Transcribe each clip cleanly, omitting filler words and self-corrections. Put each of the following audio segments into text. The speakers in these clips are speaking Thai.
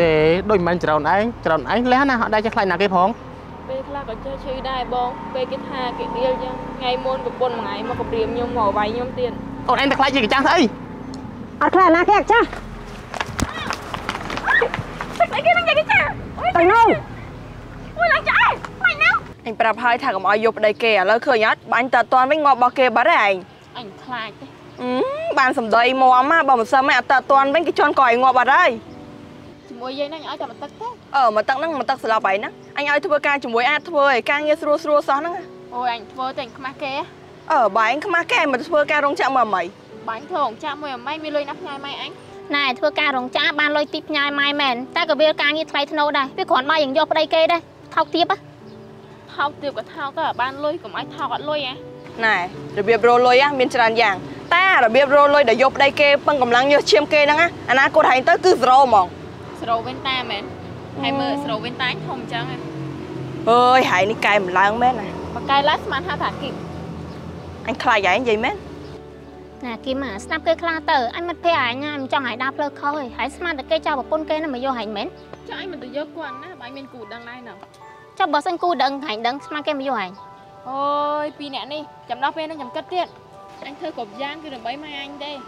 แต่โดยมันจะเราอันแล้วนะได้จะใครหนักกี่พองเป้คลาก็จะชื่อได้บองเป้กิทากิเดียวยังไงมนกับปนไงมากับเรียมยมหมอใบยมเตียนเอาอันแต่ใครจะกิจจังไงเอาคลาหนักแค่จ้าไอ้กินมันจะกิจจังตังนู้นหลังใจไม่เนาะไอ้ประพายถากกับออยบได้เกะแล้วเคยยัดบ้านแต่ตอนไม่งอบบ่เกะบ่ได้ไอ้คลาบ้านสมเด็จมัวมาบ่มสมัยแต่ตอนเป็นกิจชนก่อยงอบบ่ได้มวยยัยนั่งเอาแต่มาตักมาตักนั่งมาตักสลับไปนะไอ้เอาทุบการจุ่มมวยอาทุบไอ้การเงี้ยสโลสโลซ้อนนั่งโอ้ยไอ้ทุบแต่งขมาแก่ใบไอ้ขมาแก่มาทุบการรองจ้ามาใหม่ใบทองจ้ามวยไม่มีเลยนับง่ายไหมไอ้นายทุบการรองจ้าบ้านลอยติดง่ายไหมแมนแต่กับเวลาการเงี้ยไทยธนูได้ไปขอนมาอย่างยอดไปเกยได้เท่าเทียบปะเท่าเทียบกับเท่าก็บ้านลอยกับไอ้เท่ากับลอยไงนายระเบียบโรลอยอะมีจานอย่างแต่ระเบียบโรลอยเดี๋ยวยอดไปเกยปังกำลังเยอะเชี่ยมเกยนั่งอะอันนั้นกูไทยต้องคือโรมองสโลเวนต้าแมนไฮเมอร์สโลเวนต้าทอมจังไงเฮ้ยหายนี่ไกลมันล้างแม่น่ะมันไกลลัสมันห้าถากิอันคลายใหญ่ยังใหญ่แม่น่ะกิมอ่ะสนับเกยคลาเตอร์อันมันเพี้ยไงมันจังหายดาบเลิกเขาเลยหายสมันแต่เกยเจ้าแบบปนเกยน่ะมันโยหายแมนใช่มันตัวเยอะกว่านะใบเมนกูดังไรหน่ะเจ้าบอสันกูดังหายดังสมันเกยมันโยหายโอ้ยปีนี้นี่จำดาวเพนนั่งจำกัดเตี้ยanh thưa cột giang cái đầm bay mai anh đây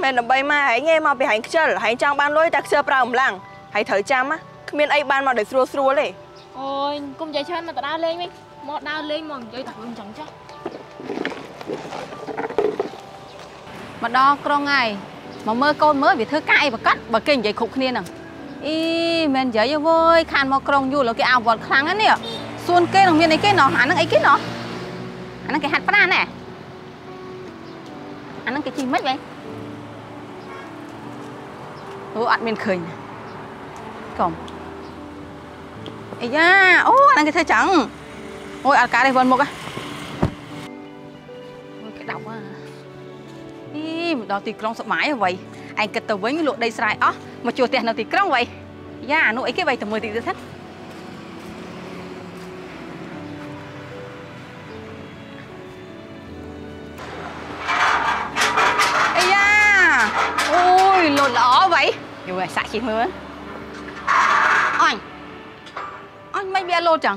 mẹ đầm bay mai hãy nghe mà bị hãy chơi hãy trang ban lối đặc sơ prao lăng hãy thở chăm á không biết ai ban mà để xua xua đấy ôi cũng dạy chơi mà tao đau lên mi một đau lên mòn chơi thật luôn chẳng chắc mà đo con ngày mà mơ con mới bị thưa cãi và cắt và kinh vậy khục niên à y mình dễ yêu vơi khăn mà con dù là cái áo vọt kháng á nè xuân kê đồng miền này kê nó hẳn nó ấy kê nó hẳn nó cái hạt phát ra nèอันนั้นก็จริงไหมโอ้อัดเมนเคยนะกล่องไอ้ย่าโอ้อันนั้นก็เธอจังโอ้ยอัดการได้บอลหมดอ่ะโอ้ยกระดองอ่ะนี่มันดอกตีกรองสมัยอะไรไอ้กระตัวไว้นี่หลุดได้สายอ๋อมาโจตีนเอาตีกรองไว้ย่าหนูไอ้แค่ใบแต่มือตีจะทัดอยู่ไอ้สายขี้มืออ้อยไม่เบียร์โลจัง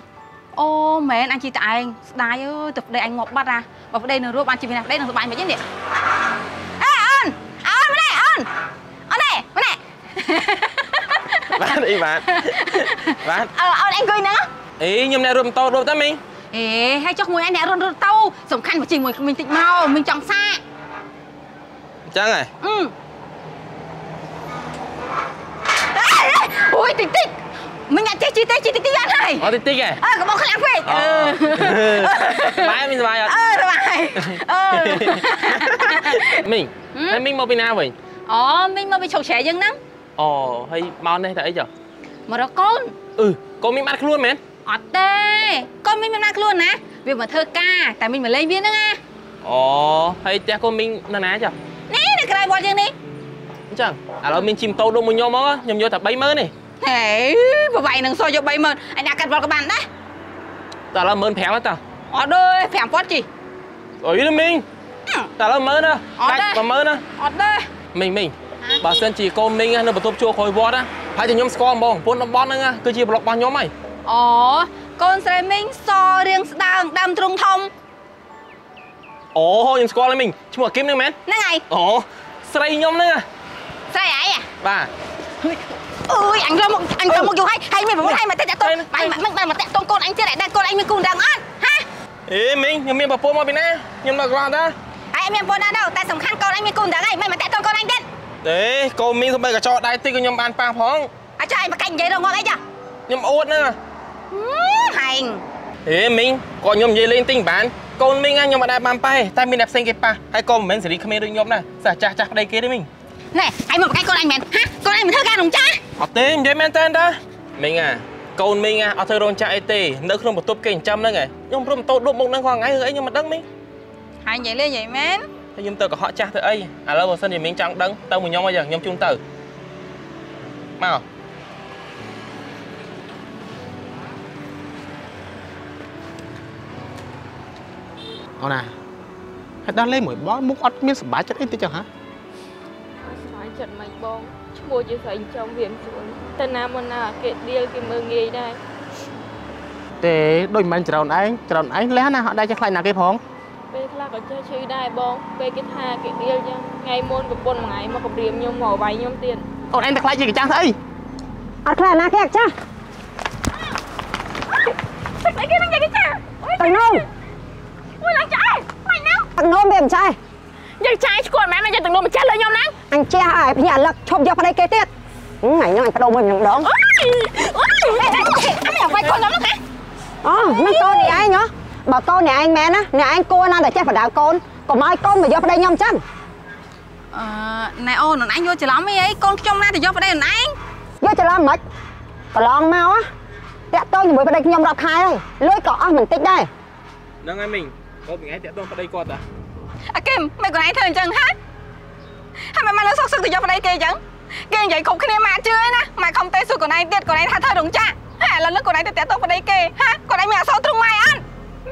โอ้แม่นอันจีตายได้เออตึกได้อันงบบัตรนะบอกได้หนึ่งรูปอันจีเป็นได้หนึ่งสบายแบบนี้เนี่ยเอ้ยอันมาได้อันมาได้บ้านอีบ้านเอาอันกุยนะเอ้ยยมได้รวมโตรวมตั้มมิเอ้ยให้จักมวยอันได้รวมโตสำคัญกว่าจริงมวยมันติดเมามันจังซ่าจังไงโอ้ยติ๊กมันอยากเจ๊ติ๊กยันให้อ๋อติ๊กไงก็บอกขลังไปสบายสบายสบายมิงมาไปนาไปอ๋อมิงมาไปฉกแฉยังนั่งอ๋อให้มาในแต่ไอ้เจ้ามาดอกก้นก้นมิงมาคล้วนไหมอ๋อเต้ก้นมิงมาคล้วนนะเวียนมาเธอก้าแต่มิงมาเล่นเวียนนั่งไงอ๋อให้เจ้าก้นมิงนั่นนะเจ้านี่ในกระไรบอลยังนี่จังเรามินชิมโตดูมันยอมมั้งยอมโยถับใบเมื่อนี่เฮ้ยบ่ใบหนึ่งซอยโยใบเมื่อไอ้นาการบอลกับบ้านได้แต่เราเมินแผงแล้วจ้ะอ๋อเด้อแผงฟอดจีโอ้ยนี่มิงแต่เราเมินนะได้บ่เมินนะอ๋อเด้อมิงบาเซนจีโกมิงในประตูชัวคอยวอดนะให้จะยอมสกอร์มองพ้นบอลนั่งอ่ะคือจีบล็อกบอลยอมไหมอ๋อก้นเซมิงซอเรียงดางดำตรงทอมอ๋อยอมสกอร์เลยมิงชิมกับกิมนั่งแมนนั่งไงอ๋อใส่ยอมนั่งอ่ะใช่ไอ้อะบ้าเฮ้ยอังกลมอยู่ให้ไม่ผมให้มาเตะต้นไปมาเตะต้นโกนอังเจ๊ได้โกนอังมีกูดังอันฮะเอ้ยมิงยังมีแบบโป้มาไปนะยังมากราดนะไอ้มีโป้ได้เด้อแต่สำคัญโกนอังมีกูดังไงไม่มาเตะต้นโกนอังเด็ดเอ้ยโกมิงสบายกับจอได้ที่ก็ยังบานปางพ้องอาจารย์มาแข่งใหญ่เรางอไอ้จ้ะยังอวดนะแข่งเอ้ยมิงก่อนยังใหญ่เล่นติ่งบานโกมิงอังยังมาได้บานไปแต่มีแบบเซ็งเก็บปะให้โกมิงสิริขมิ้นดึงยมนะสะจ่าจักได้เกได้มิงnày ai một cái con anh mèn hả con anh mình thưa ca đồng cha học tiếng vậy men tên đó mình à con mình à ở thưa đồng cha it nỡ không một tốp kênh trăm nữa này nhưng không tôi đụng một năng hoàng ấy ấy nhưng mà đắng mi hai vậy lên vậy men thế nhưng tôi có họ cha thưa ấy à lâu rồi sân thì mình chẳng đắng tao mình nhau bây giờ nhau chung tử mau ông nè hãy đăng lên mỗi bó múc ớt miếng sả chả ít tí chẳng hả เ จัดไม่บองช่วยจะใส่จองเวียนสวนแต่น้ำมันน่ะเกล็ดเดียวกินเมืองเงยได้แต่โดยมันจะเราไอ้แล้วนะได้จะใครน่ะแกพ้องเป้ลากก็จะชื่อได้บองเป้กินหาเกล็ดเดียวยังไงมนกับปนไงมากับเรียมยมหมอใบยมเตียนตอนไอ้แต่ใครจะกินจังไอ้เอาใครน่ะแกจ้าสักไหนกันยังกินจ้าตังโง่ไม่หลังใจไม่น้ำตังโง่เบี่ยงใจยังใช้ขวดแม่มันจะตึงลมมันแช่เลยยอมนะอังเจ้าไอ้พี่หยาดลักชมยาพนัยเกติดไหนยังไอ้กระโดดมันยังร้องไม่อยากไปคนแล้วนะคะอ๋อนั่นโตนี่ไอ้เนาะบอกโตเนี่ยไอ้แม่นะเนี่ยไอ้โก้นั่นแต่แช่ผัดดาวโก้ก็ไม่โก้มายาพนัยยอมจังนายโอ้หนุ่มไอ้โย่จะร้องไม่ไอ้โก้ชมนั่นแต่ยาพนัยหนุ่มไอ้โย่จะร้องไหมก็ร้องเมาอะแต่โตอยู่บนพนัยยอมรับใครเลยเลื่อยเกาะเหมือนติ๊กได้นั่งไอ้มิงโก้มิงไอ้แต่โตพนัยกอดอะอาเกมไม่ก็ไหนเธอจังฮะให้มันมาแล้วซอกซึกตัวยอไปได้เกยังเกยใหญ่ขบขึ้นมาเชื่อนะมาคอมเตสุดก็ไหนเตี้ยก็ไหนท่าเธอดงจ้าฮะแล้วลึกก็ไหนเตี้ยโตไปได้เกยฮะก็ไหนแม่โซ่ตรงไม้อัน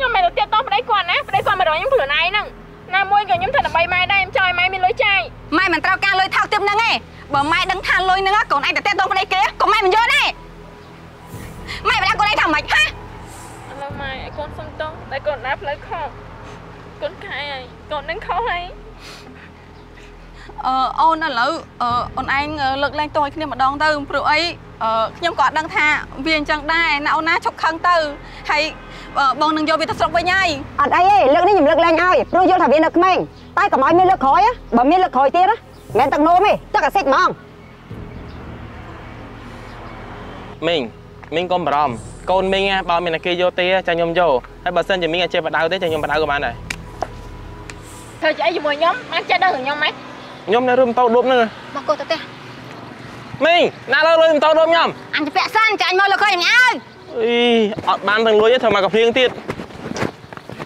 ยังไม่เตี้ยโตไปได้ก่อนนะไปได้ก่อนมาโดนยังเผื่อไหนนั่งน้ามวยเกยยังเธอหนับใบไม้ได้ยังจอยไม้มีลอยใจไม้มันเต้าการลอยเท้าเตี้ยนั่งไงบ่ไม้ดังทานลอยนั่งก็ไหนเตี้ยโตไปได้เกยก็ไม้มันเยอะได้ไม้ไปได้ก็ไหนทำไหมฮะแล้วไม้ไอ้คนส้มโตได้ก็รับเลยขอบcon khai này còn đang khó hay ôn là lỡ ôn anh lực lên tôi khi mà đón từ rồi ấy nhưng còn đang thà viên chẳng đai nào ná chọc khăn từ hay bọn đừng vô vì thật sự với nhai ở đây lực này dùng lực lên ai rồi vô thả viên được mình tay cả mọi miếng lực khói á bỏ miếng lực khói kia đó mẹ tặng nô mày chắc là xịt mong mình con bầm con mình á bao mình là kia vô tia cho nhom vô hay bà sen thì mình là chơi bắt đầu thế cho nhom bắt đầu của bạn nàyเธอจะไอ้มวยย้อมมันจะได้หรือยอมไหมย้อมในรูมโตรวมนึงมาโกตัวเต้มิงน่าเลิกเลยรูมโตรวมย้อมอันจะแปะสั้นจะอันมวยเลยก็อย่างนี้อีอดบ้านทางรวยเธอมากับเพียงติด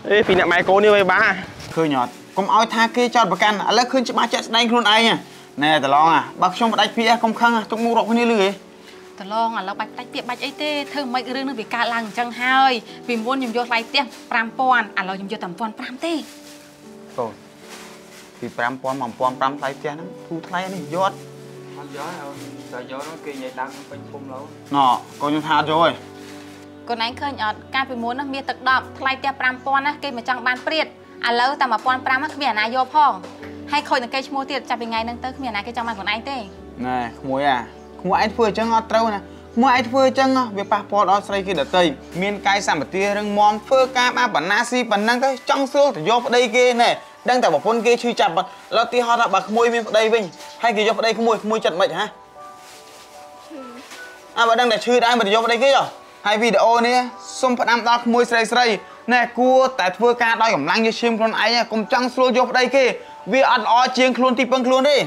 เอ้ปีนี้ไมโครนี่ไว้บ้าคือหยอดก้มอ้อยท่ากี้จอดประกันแล้วขึ้นจะมาเจ็ดในคนไอ้เนี่ยแน่แต่ลองอ่ะบักช่วงบัดไอ้พี่ก้มข้างต้องงูรกคนนี้เลยแต่ลองอ่ะเราบัดไอ้เตี้ยบัดไอ้เต้เธอไม่เรื่องนึงวิการหลังจังไห้วิมวนยิมโยไลเตี้ยปรามปอนอ่ะเรายิมโยต่ำปอนปรามเต้thì pram pom mầm pom pram thái tre nó thu thái này giót con gió đâu trời gió nó kia nhảy đằng bên phun lâu nọ con như tha rồi con anh khơi nhọt ca bị muốn nó mía tật đọp thái tre pram pom á kia mà chẳng bàn priệt à lâu tao mà pom pram á kia miền này vô phong hay khơi từng cây mua tiệt chặt bình ngày nâng tới miền này kia chẳng bàn của anh thế này muối à muối anh vừa chẳng ngọt trâu nè muối anh vừa chẳng ngọt việc pa pom đó xây kia đợt tây miền cây sầm tiệt rừng mòn phơ ca ba bản na si bản năng cái trong xương thì vô đây kia nàyดังแต่บอกคนเกย์ช่วยจับบัตรแล้วตีฮอตบักขโมยมีได้วิ่งให้เกย์ยกไปได้ขโมยจัดไหมฮะบัตรดังแต่ชื่อได้บัตรยกไปได้เกย์เหรอให้วิดีโอนี้ส่งพนันตาขโมยใส่แน่กลัวแต่เพื่อการได้กำลังจะชิมคนไอ้กลุ่มจังสู้ยกไปได้เกย์วิอัดออเชียงคลุนที่เปิงคลุนดิ